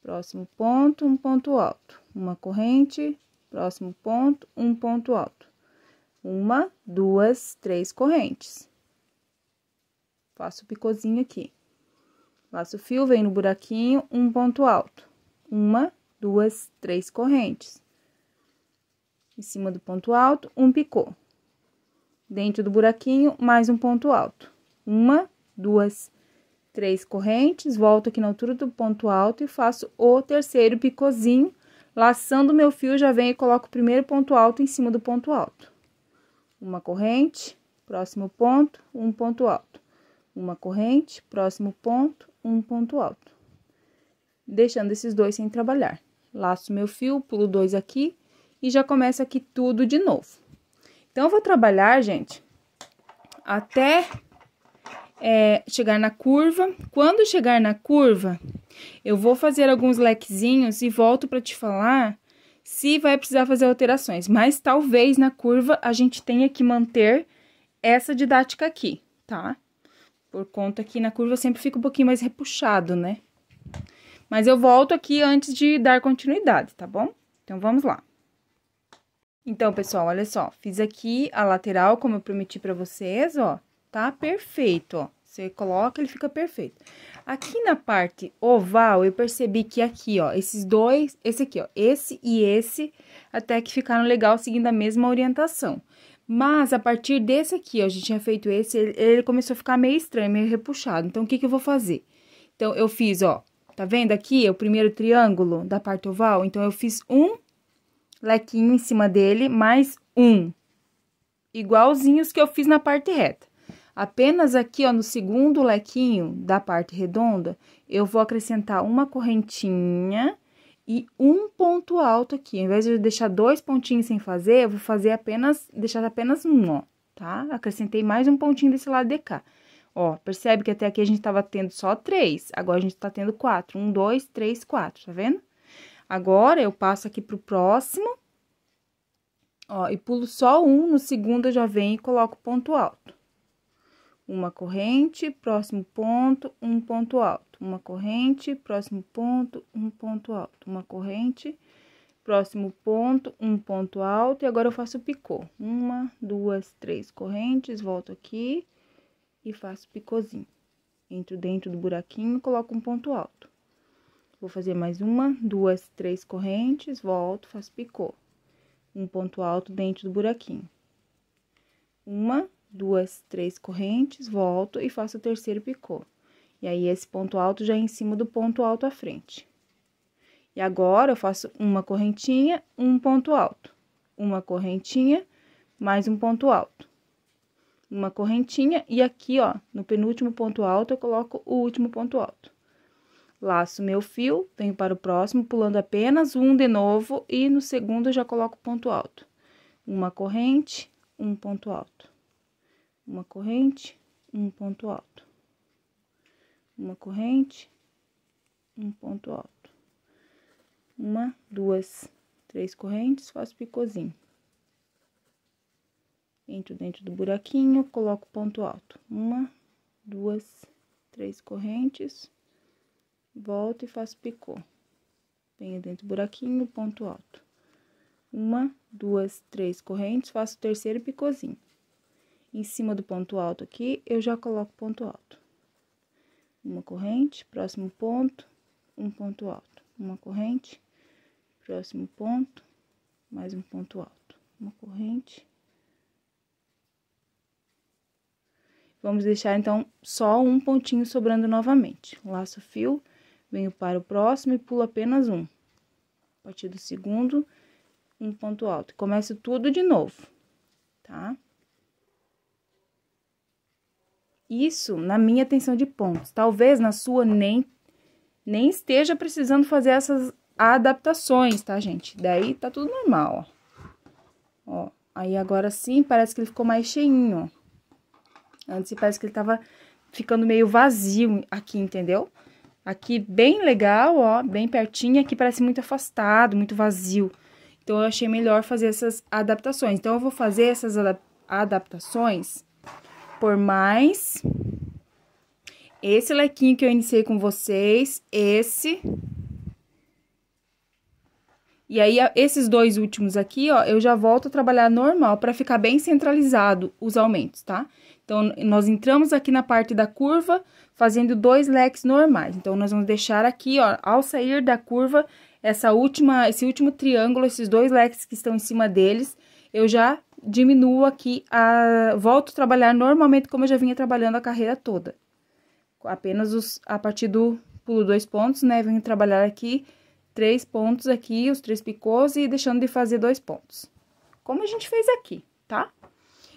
próximo ponto, 1 ponto alto. 1 corrente, próximo ponto, 1 ponto alto. 1, 2, 3 correntes. Faço o picôzinho aqui. Laço o fio, vem no buraquinho, 1 ponto alto. 1, 2, 3 correntes. Em cima do ponto alto, 1 picô. Dentro do buraquinho, mais um ponto alto. 1, 2, 3 correntes, volto aqui na altura do ponto alto e faço o terceiro picôzinho. Laçando meu fio, já venho e coloco o primeiro ponto alto em cima do ponto alto. 1 corrente, próximo ponto, 1 ponto alto. 1 corrente, próximo ponto, 1 ponto alto. Deixando esses 2 sem trabalhar. Laço meu fio, pulo 2 aqui. E já começa aqui tudo de novo. Então, eu vou trabalhar, gente, até chegar na curva. Quando chegar na curva, eu vou fazer alguns lequezinhos e volto pra te falar se vai precisar fazer alterações. Mas, talvez, na curva, a gente tenha que manter essa didática aqui, tá? Por conta que na curva sempre fica um pouquinho mais repuxado, né? Mas eu volto aqui antes de dar continuidade, tá bom? Então, vamos lá. Então, pessoal, olha só, fiz aqui a lateral, como eu prometi pra vocês, ó, tá perfeito, ó. Você coloca, ele fica perfeito. Aqui na parte oval, eu percebi que aqui, ó, esses dois, esse aqui, ó, esse e esse, até que ficaram legal seguindo a mesma orientação. Mas, a partir desse aqui, ó, a gente tinha feito esse, ele começou a ficar meio estranho, meio repuxado. Então, o que que eu vou fazer? Então, eu fiz, ó, tá vendo aqui? É o primeiro triângulo da parte oval, então, eu fiz um lequinho em cima dele, mais um, igualzinhos que eu fiz na parte reta. Apenas aqui, ó, no segundo lequinho da parte redonda, eu vou acrescentar uma correntinha e um ponto alto aqui. Ao invés de eu deixar dois pontinhos sem fazer, eu vou fazer apenas, deixar apenas um, ó, tá? Acrescentei mais um pontinho desse lado de cá. Ó, percebe que até aqui a gente tava tendo só três, agora a gente tá tendo quatro. 1, 2, 3, 4, tá vendo? Agora, eu passo aqui pro próximo, ó, e pulo só um, no segundo eu já venho e coloco ponto alto. Uma corrente, próximo ponto, um ponto alto. Uma corrente, próximo ponto, um ponto alto. Uma corrente, próximo ponto, um ponto alto. E agora, eu faço picô. 1, 2, 3 correntes, volto aqui e faço picôzinho. Entro dentro do buraquinho e coloco um ponto alto. Vou fazer mais 1, 2, 3 correntes, volto, faço picô. Um ponto alto dentro do buraquinho. 1, 2, 3 correntes, volto e faço o terceiro picô. E aí, esse ponto alto já é em cima do ponto alto à frente. E agora, eu faço uma correntinha, um ponto alto. Uma correntinha, mais um ponto alto. Uma correntinha, e aqui, ó, no penúltimo ponto alto, eu coloco o último ponto alto. Laço meu fio, venho para o próximo, pulando apenas um de novo, e no segundo eu já coloco ponto alto. Uma corrente, um ponto alto. Uma corrente, um ponto alto. Uma corrente, um ponto alto. 1, 2, 3 correntes, faço picôzinho. Entro dentro do buraquinho, coloco ponto alto. 1, 2, 3 correntes. Volto e faço picô. Venho dentro do buraquinho, ponto alto. 1, 2, 3 correntes, faço o terceiro picôzinho. Em cima do ponto alto aqui, eu já coloco ponto alto. Uma corrente, próximo ponto, um ponto alto. Uma corrente, próximo ponto, mais um ponto alto. Uma corrente. Vamos deixar, então, só um pontinho sobrando novamente. Laço o fio. Venho para o próximo e pulo apenas um. A partir do segundo, um ponto alto. Começo tudo de novo, tá? Isso na minha tensão de pontos. Talvez na sua nem esteja precisando fazer essas adaptações, tá, gente? Daí tá tudo normal, ó. Ó, aí agora sim parece que ele ficou mais cheinho, ó. Antes parece que ele tava ficando meio vazio aqui, entendeu? Aqui bem legal, ó, bem pertinho, aqui parece muito afastado, muito vazio. Então, eu achei melhor fazer essas adaptações. Então, eu vou fazer essas adaptações por mais esse lequinho que eu iniciei com vocês, esse. E aí, esses dois últimos aqui, ó, eu já volto a trabalhar normal pra ficar bem centralizado os aumentos, tá? Então, nós entramos aqui na parte da curva, fazendo dois leques normais. Então, nós vamos deixar aqui, ó, ao sair da curva, esse último triângulo, esses dois leques que estão em cima deles, eu já diminuo aqui, volto a trabalhar normalmente como eu já vinha trabalhando a carreira toda. Apenas a partir do pulo 2 pontos, né, venho trabalhar aqui 3 pontos aqui, os 3 picôs, e deixando de fazer 2 pontos. Como a gente fez aqui, tá?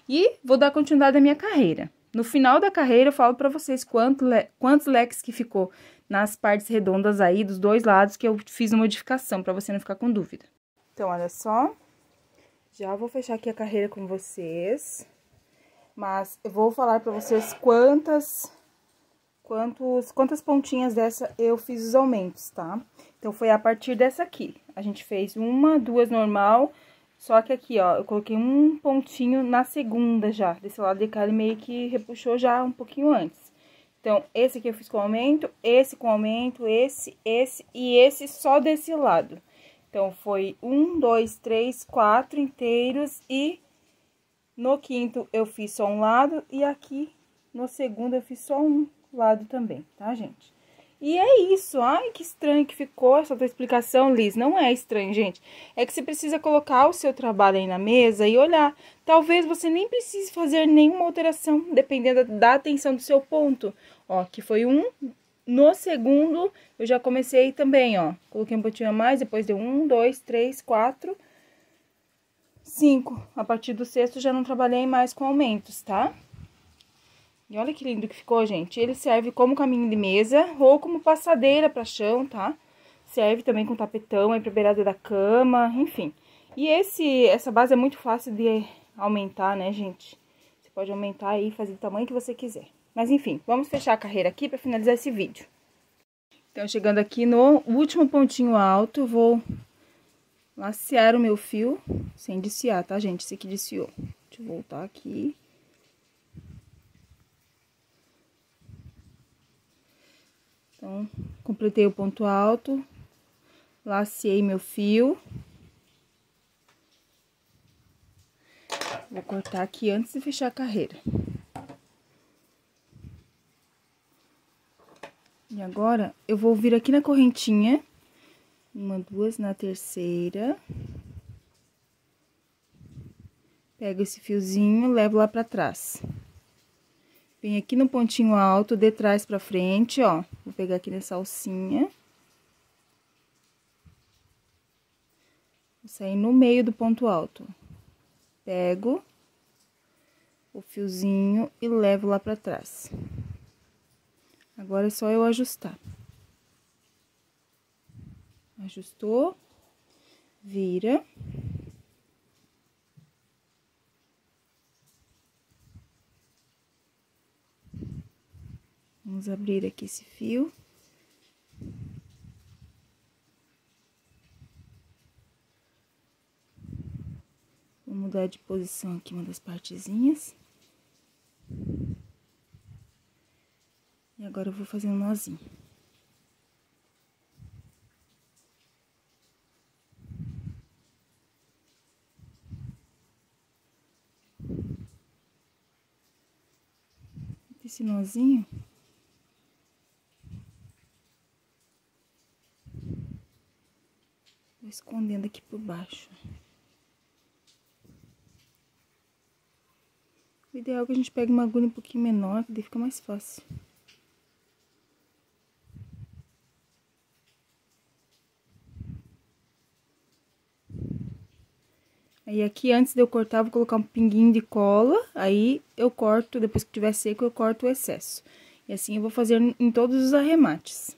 E vou dar continuidade à minha carreira. No final da carreira, eu falo pra vocês quantos leques que ficou nas partes redondas aí, dos dois lados, que eu fiz uma modificação, pra você não ficar com dúvida. Então, olha só. Já vou fechar aqui a carreira com vocês, mas eu vou falar pra vocês quantas pontinhas dessa eu fiz os aumentos, tá? Então, foi a partir dessa aqui. A gente fez uma, duas normal, só que aqui, ó, eu coloquei um pontinho na segunda já. Desse lado de cá, ele meio que repuxou já um pouquinho antes. Então, esse aqui eu fiz com aumento, esse e esse só desse lado. Então, foi 1, 2, 3, 4 inteiros e no quinto eu fiz só um lado e aqui no segundo eu fiz só um lado também, tá, gente? E é isso. Ai, que estranho que ficou essa tua explicação, Liz. Não é estranho, gente. É que você precisa colocar o seu trabalho aí na mesa e olhar. Talvez você nem precise fazer nenhuma alteração, dependendo da atenção do seu ponto. Ó, que foi um... No segundo, eu já comecei também, ó. Coloquei um pontinho a mais, depois deu 1, 2, 3, 4, 5. A partir do sexto, já não trabalhei mais com aumentos, tá? E olha que lindo que ficou, gente. Ele serve como caminho de mesa ou como passadeira pra chão, tá? Serve também com tapetão aí pra beirada da cama, enfim. E essa base é muito fácil de aumentar, né, gente? Você pode aumentar aí e fazer do tamanho que você quiser. Mas, enfim, vamos fechar a carreira aqui para finalizar esse vídeo. Então, chegando aqui no último pontinho alto, eu vou lacear o meu fio sem desfiar, tá, gente? Esse aqui desfiou. Deixa eu voltar aqui. Então, completei o ponto alto, laceei meu fio. Vou cortar aqui antes de fechar a carreira. E agora, eu vou vir aqui na correntinha, uma, duas, na terceira. Pego esse fiozinho, levo lá pra trás. Vem aqui no pontinho alto, de trás pra frente, ó. Vou pegar aqui nessa alcinha. Vou sair no meio do ponto alto. Pego o fiozinho e levo lá pra trás. Agora é só eu ajustar. Ajustou, vira. Vamos abrir aqui esse fio. Vou mudar de posição aqui uma das partezinhas. E agora eu vou fazer um nozinho. Esse nozinho... Vou escondendo aqui por baixo. O ideal é que a gente pegue uma agulha um pouquinho menor, que daí fica mais fácil. Aí, aqui, antes de eu cortar, vou colocar um pinguinho de cola, aí eu corto, depois que tiver seco, eu corto o excesso. E assim eu vou fazer em todos os arremates.